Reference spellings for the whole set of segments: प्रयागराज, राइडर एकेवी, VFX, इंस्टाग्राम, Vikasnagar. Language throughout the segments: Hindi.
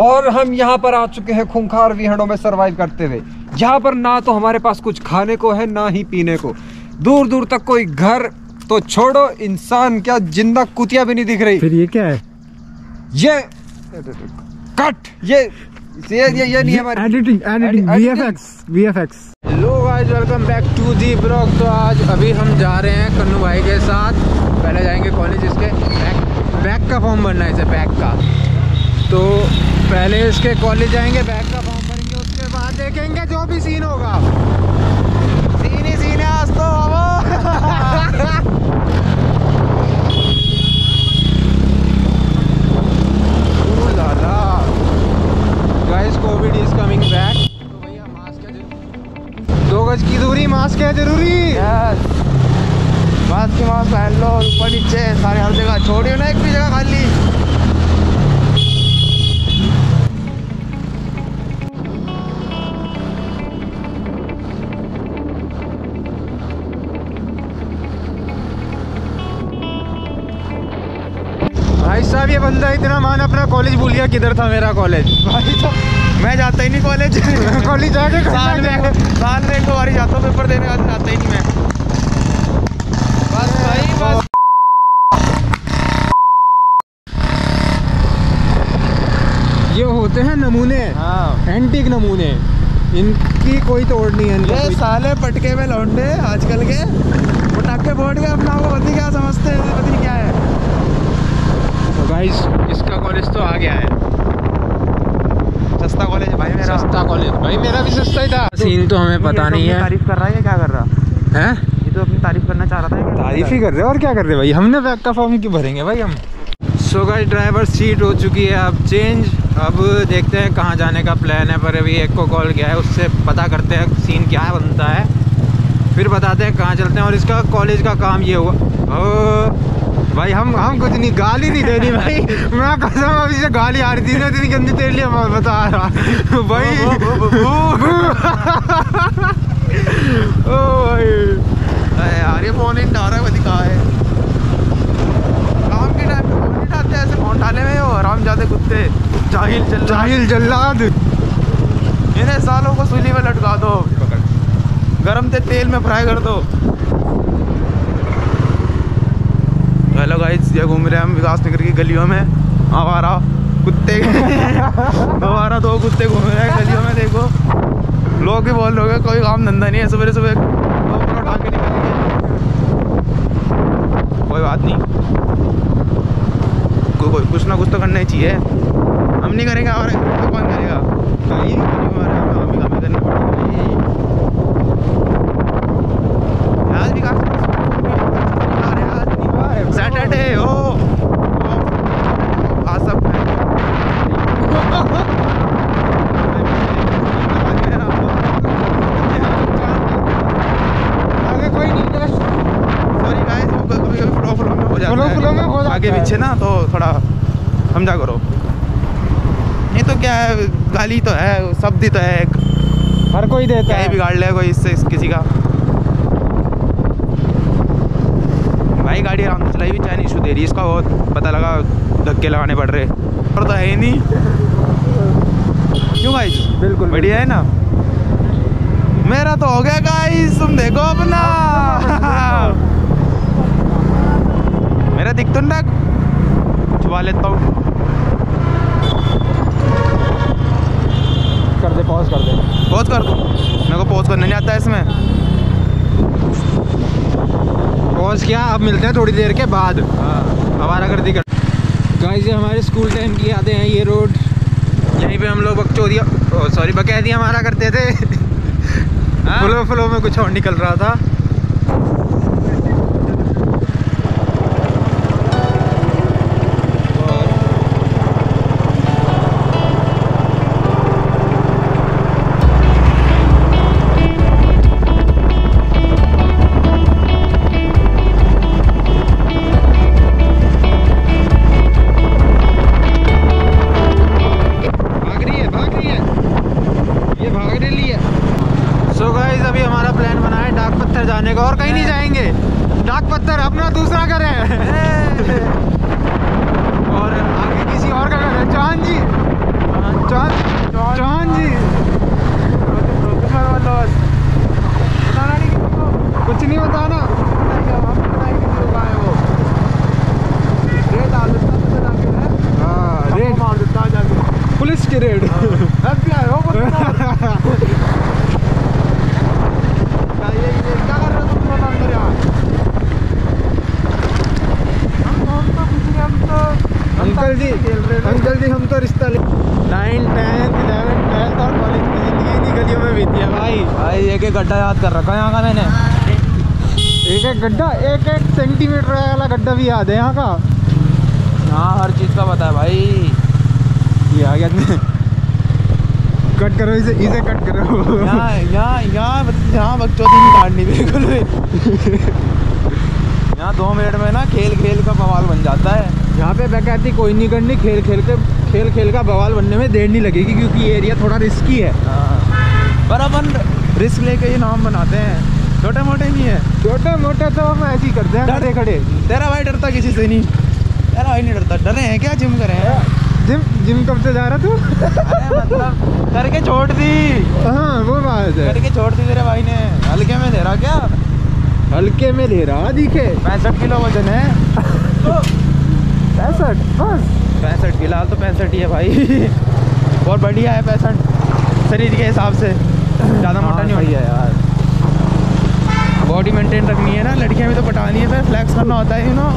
और हम यहाँ पर आ चुके हैं खूंखार विहड़ों में सर्वाइव करते हुए, जहाँ पर ना तो हमारे पास कुछ खाने को है ना ही पीने को। दूर दूर तक कोई घर तो छोड़ो, इंसान क्या जिंदा कुतिया भी नहीं दिख रही। फिर ये क्या है? ये कट, ये नहीं हमारी editing VFX। Hello guys, welcome back to the blog. तो आज अभी हम जा रहे हैं कन्नू भाई के साथ, पहले जाएंगे कॉलेज। इसके बैक का फॉर्म भरना है, इसे बैक का, तो पहले इसके कॉलेज जाएंगे, बैग का फॉर्म भरेंगे, उसके बाद देखेंगे जो भी सीन होगा। सीन ही सीन है आज तो। Guys, Covid is coming back. तो भैया मास्क है, 2 गज की दूरी, मास्क है जरूरी। yes. मास्क पहन लो, ऊपर नीचे सारे, हर जगह छोड़ियो ना एक भी जगह खाली। साहब ये बंदा इतना मान अपना कॉलेज भूल गया, किधर था मेरा कॉलेज। भाई साहब मैं जाता ही नहीं कॉलेज। कॉलेज जाके साल में एक बार ही जाता हूँ, पेपर देने का जाता ही नहीं मैं। बस भाई बस। ये होते हैं नमूने, हाँ। एंटीक नमूने, इनकी कोई तोड़ नहीं है। ये साले पटके में लौंडे आजकल के, पटाखे फोड़ के अपना को पता क्या समझते हैं, पता नहीं क्या है। गाइस इसका कॉलेज तो आ गया है, सस्ता कॉलेज है भाई मेरा। सस्ता कॉलेज भाई मेरा भी सस्ता ही था। सीन तो हमें पता नहीं है। तारीफ कर रहा है, क्या कर रहा है? ये तो अपनी तारीफ करना चाह रहा था। तारीफ ही कर रहे हैं और क्या कर रहे हैं भाई। हमने बैग का फॉर्म क्यों भरेंगे भाई हम। सो गाइस ड्राइवर सीट हो चुकी है अब चेंज। अब देखते हैं कहाँ जाने का प्लान है, पर अभी एक को कॉल किया है, उससे पता करते हैं सीन क्या बनता है, फिर बताते हैं कहाँ चलते हैं। और इसका कॉलेज का काम ये हुआ भाई, हम कुछ नहीं, गाली नहीं देनी भाई। मैं कसम अभी से गाली आ रही थी ना, इतनी गंदी तेरे लिए मैं बता रहा भाई। ओ भाई यार, ये फोन नहीं डाल रहा है, दिखा है काम के टाइम पे फोन नहीं डालते ऐसे। फोन डाले में आराम जाते कुत्ते, जाहिल जल्लाद। इन्हें सालों को सूली में लटका दो, गरम तेल में फ्राई कर दो। हेलो गाइस, ये घूम रहे हैं हम विकासनगर की गलियों में, आवारा कुत्ते। दोबारा 2 कुत्ते घूम रहे हैं गलियों में। देखो लोग भी बोल रहे हैं कोई काम धंधा नहीं है, सुबह सुबह लोग उठा के निकलेंगे। कोई बात नहीं, कोई कुछ ना कुछ तो करना ही चाहिए। हम नहीं करेंगे और तो कौन करेगा भाई। हमें करना पड़ेगा आज विकास। सैटरडे हो आज सब आगे कोई नहीं। सॉरी गाइस, कभी फ्लो फ्लो में हो जाता है आगे पीछे ना, तो थोड़ा समझा करो। ये तो क्या है, गाली तो है, शब्द तो है, हर कोई देता है, बिगाड़ ले कोई इससे किसी का। भाई गाड़ी आराम से चलाई भी, चाइनीज इशू दे रही है इसका, बहुत पता लगा, धक्के लगाने पड़ रहे। और तो है ही नहीं क्यों गाइस, बिल्कुल बढ़िया है ना। मेरा तो हो गया गाइस, तुम देखो अपना। मेरा दिख तो ना, छुपा लेता हूँ। कर दे, पॉज कर दे, पॉज कर दो। मेरे को पॉज करने नहीं आता इसमें। पॉज किया, अब मिलते हैं थोड़ी देर के बाद। आवारागर्दी कर गाइस, ये हमारे स्कूल टाइम की यादें हैं। ये रोड, यहीं पे हम लोग बकचोदिया, सॉरी बकैदिया हमारा करते थे। फ्लो में कुछ और निकल रहा था। और कहीं नहीं जाएंगे, डाक पत्थर अपना दूसरा घर है। और आगे किसी और का घर है, चौहान जी। accurate. अंकल जी हम तो रिश्ता ले 9, 10, 11, 12 और कॉलेज की जिंदगी इन्हीं गलियों में बीती है भाई। एक एक गड्ढा याद कर रखा है यहाँ का मैंने, एक गड्ढा, एक सेंटीमीटर वाला गड्ढा भी याद है यहाँ का। हाँ हर चीज़ का पता है भाई। ये आ गया कट करो, इसे कट करो। यहाँ बच्चों की काटनी बिल्कुल भी। यहाँ 2 मिनट में ना खेल खेल का बवाल बन जाता है। यहाँ पे बैकती कोई नहीं करनी, खेल खेल का बवाल बनने में देर नहीं लगेगी क्योंकि ये एरिया थोड़ा रिस्की है। पर अपन रिस्क लेके ये नाम बनाते हैं, छोटे मोटे नहीं है। छोटे मोटे तो हम ऐसे ही करते हैं खड़े खड़े। तेरा भाई डरता किसी से नहीं, तेरा भाई नहीं डरता। डरे हैं क्या? जिम करें? जिम कब से जा रहा तू? मतलब करके छोड़ दी। हाँ वो बात है, करके छोड़ दी तेरे भाई ने। हल्के में ले रहा क्या? हल्के में ले रहा, दिखे 65 किलो वजन है। 65 बस, 65 फिलहाल तो 65 ही है भाई। बहुत बढ़िया है 65 शरीर के हिसाब से, ज़्यादा मोटा नहीं हो रही है यार। बॉडी मेंटेन रखनी है ना, लड़कियां भी तो पटानी है, फिर फ्लैक्स करना होता है यू नो।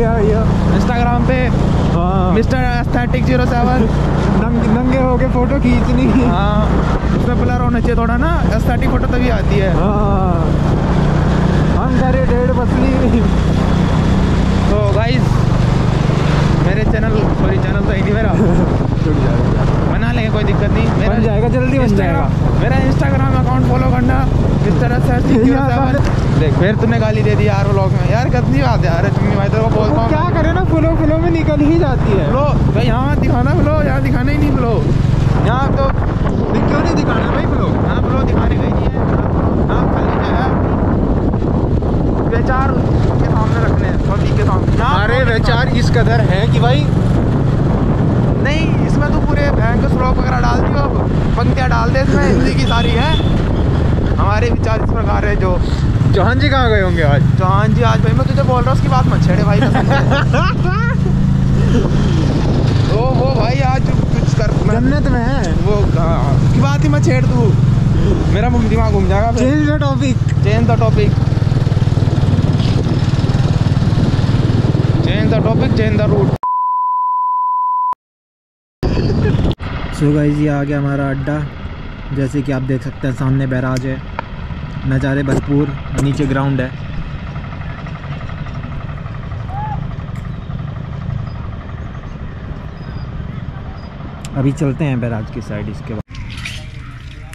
या इंस्टाग्राम पे मिस्टर एस्थेटिक 07 नंगे हो के फ़ोटो खींचनी। हाँ उसमें ब्लर होना चाहिए थोड़ा ना, एस्थेटिक फ़ोटो तभी आती है। हम करे 1.5 पसली। तो गाइस मेरे चैनल, सॉरी चैनल तो ही नहीं मेरा, बना लेंगे कोई दिक्कत नहीं, मेरा बन जाएगा जल्दी बन जाएगा। मेरा इंस्टाग्राम अकाउंट फॉलो करना इस तरह से। देख फिर तूने गाली दे दी यार व्लॉग में, यार कितनी बात है यार चुन्नी भाई। तेरे को बोलता हूँ क्या करे ना, फ्लो में निकल ही जाती है। फ्लो भाई यहाँ दिखाना, फ्लो यहाँ दिखाना ही नहीं। फ्लो यहाँ तो क्यों नहीं दिखाना भाई? फ्लो यहाँ फ्लो दिखाने गई नहीं है। यहाँ खाली जो है बेचार के सामने रखने हैं, सभी के सामने। अरे विचार इस कदर है कि भाई नहीं, इसमें तो पूरे बैंक स्लॉक वगैरह डाल दी, पंक्तियाँ डाल दे इसमें, हिंदी की सारी है। हमारे विचार इस प्रकार है। जो चौहान जी कहाँ गए होंगे आज? चौहान जी आज भाई मैं तुझे बोल रहा हूँ, उसकी बात मत छेड़े भाई। वो भाई आज कुछ कर जन्नत में है वो, उसकी बात ही मत छेड़ तू, मेरा दिमाग घूम जाएगा। Change the topic change the route. So guys ये आ गया हमारा अड्डा। जैसे कि आप देख सकते हैं सामने बैराज है, नज़ारे भरपूर, नीचे ग्राउंड है। अभी चलते हैं बैराज की साइड इसके बाद।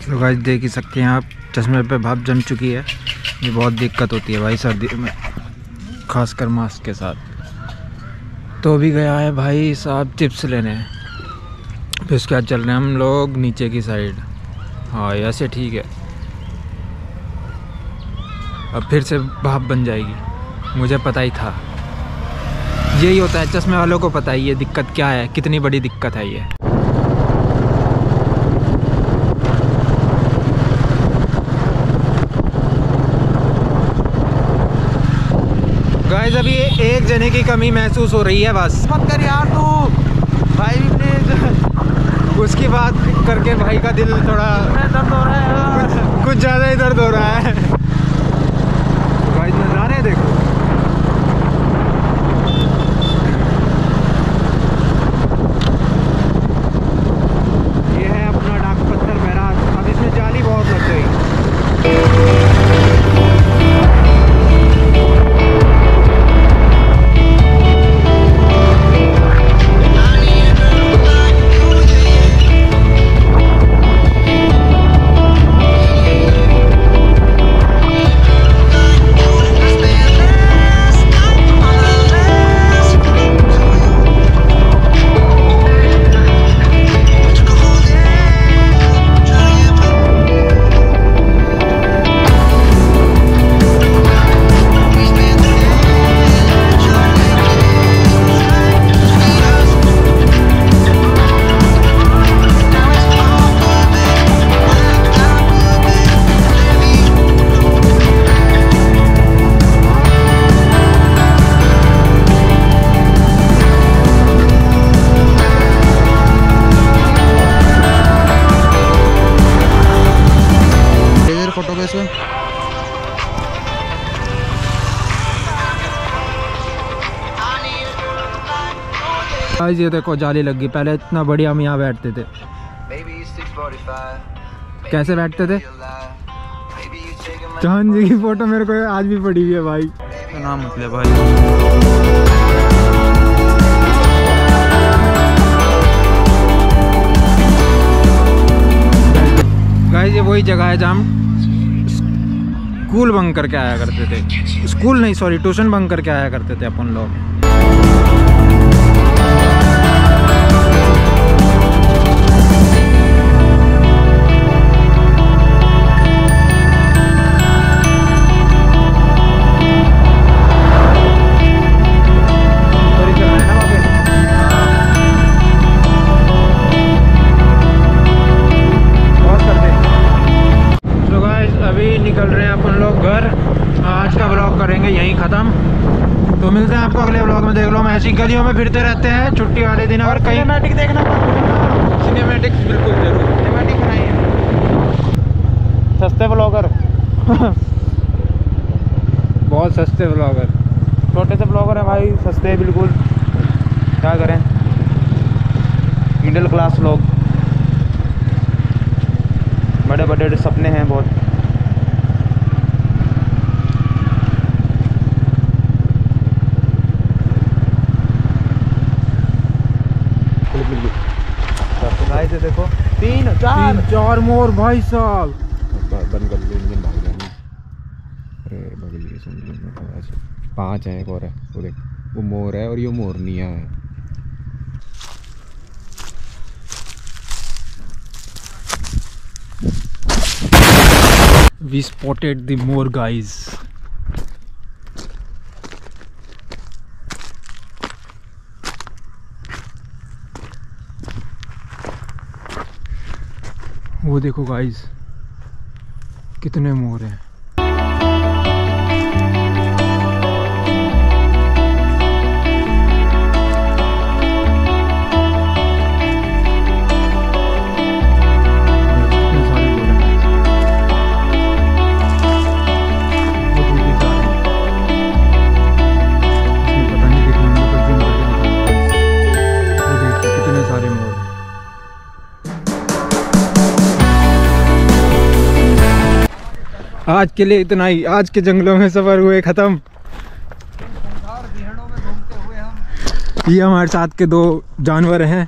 सो गाइस देख ही सकते हैं आप, चश्मे पे भाप जम चुकी है। ये बहुत दिक्कत होती है भाई सर्दी में, खासकर मास्क के साथ। तो भी गया है भाई साहब चिप्स लेने, फिर उसके बाद चल रहे हैं हम लोग नीचे की साइड। हाँ ऐसे ठीक है, अब फिर से भाप बन जाएगी, मुझे पता ही था। यही होता है चश्मे वालों को, पता ही है दिक्कत क्या है, कितनी बड़ी दिक्कत है ये। गाइस अभी एक जने की कमी महसूस हो रही है बस। मत कर यार तू भाई प्लीज, उसकी बात करके भाई का दिल थोड़ा दर्द हो रहा है, कुछ ज़्यादा ही दर्द हो रहा है। गाइस नज़ारे देखो, ये है अपना डाक पत्थर बैराज। अब इसमें जाली बहुत लग गई। गाइस ये देखो जाली लग गई, पहले इतना बढ़िया हम यहाँ बैठते थे। कैसे बैठते थे? चौहान जी की फोटो मेरे को आज भी पड़ी हुई है भाई। नाम मतलब भाई ये वही जगह है जहाँ हम स्कूल बंक करके आया करते थे। स्कूल नहीं, सॉरी, ट्यूशन बंक करके आया करते थे अपन लोग। तो मिलते हैं आपको अगले व्लॉग में। देख लो हम ऐसी गलियों में फिरते रहते हैं छुट्टी वाले दिन। और कहीं सिनेमैटिक देखना, सिनेमैटिक बिल्कुल जरूर, सिनेमैटिक नहीं है। सस्ते व्लॉगर बहुत सस्ते व्लॉगर, छोटे से व्लॉगर हैं भाई, सस्ते बिल्कुल, क्या करें, मिडिल क्लास लोग। बड़े बड़े सपने हैं बहुत। देखो तीन चार मोर भाई साहब। बंद कर लो, इंजन भाग जाएंगे। अरे बगल के समझ 5 है, एक और है, वो देख, वो मोर है और ये मोरनिया है। We spotted the more guys. वो देखो गाइस कितने मोर हैं। आज के लिए इतना ही। आज के जंगलों में सफर हुए खत्म। ये हमारे साथ के 2 जानवर हैं।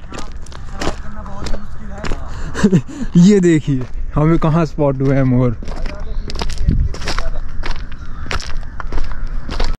ये देखिए हमें कहाँ स्पॉट हुए हैं मोर।